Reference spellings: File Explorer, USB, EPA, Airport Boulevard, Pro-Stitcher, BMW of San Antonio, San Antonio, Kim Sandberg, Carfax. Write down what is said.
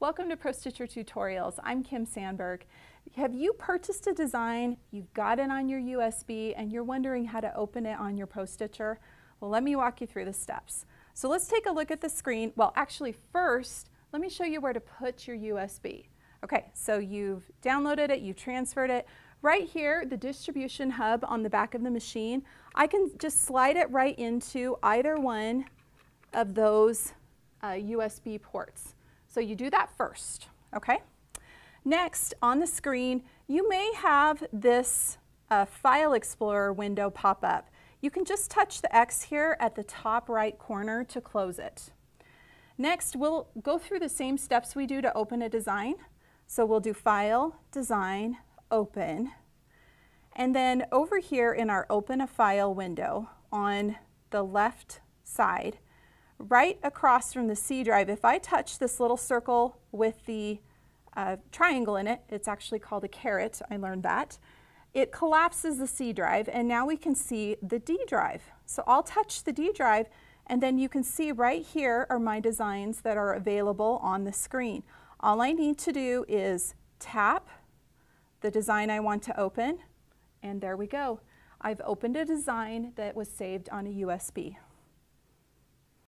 Welcome to Pro-Stitcher Tutorials. I'm Kim Sandberg. Have you purchased a design, you've got it on your USB, and you're wondering how to open it on your Pro-Stitcher? Well, let me walk you through the steps. So let's take a look at the screen. Well, actually first, let me show you where to put your USB. Okay, so you've downloaded it, you've transferred it. Right here, the distribution hub on the back of the machine, I can just slide it right into either one of those USB ports. So you do that first, okay? Next, on the screen, you may have this File Explorer window pop up. You can just touch the X here at the top right corner to close it. Next, we'll go through the same steps we do to open a design. So we'll do File, Design, Open. And then over here in our Open a File window on the left side, right across from the C drive, if I touch this little circle with the triangle in it, it's actually called a caret, I learned that, it collapses the C drive and now we can see the D drive. So I'll touch the D drive and then you can see right here are my designs that are available on the screen. All I need to do is tap the design I want to open and there we go. I've opened a design that was saved on a USB.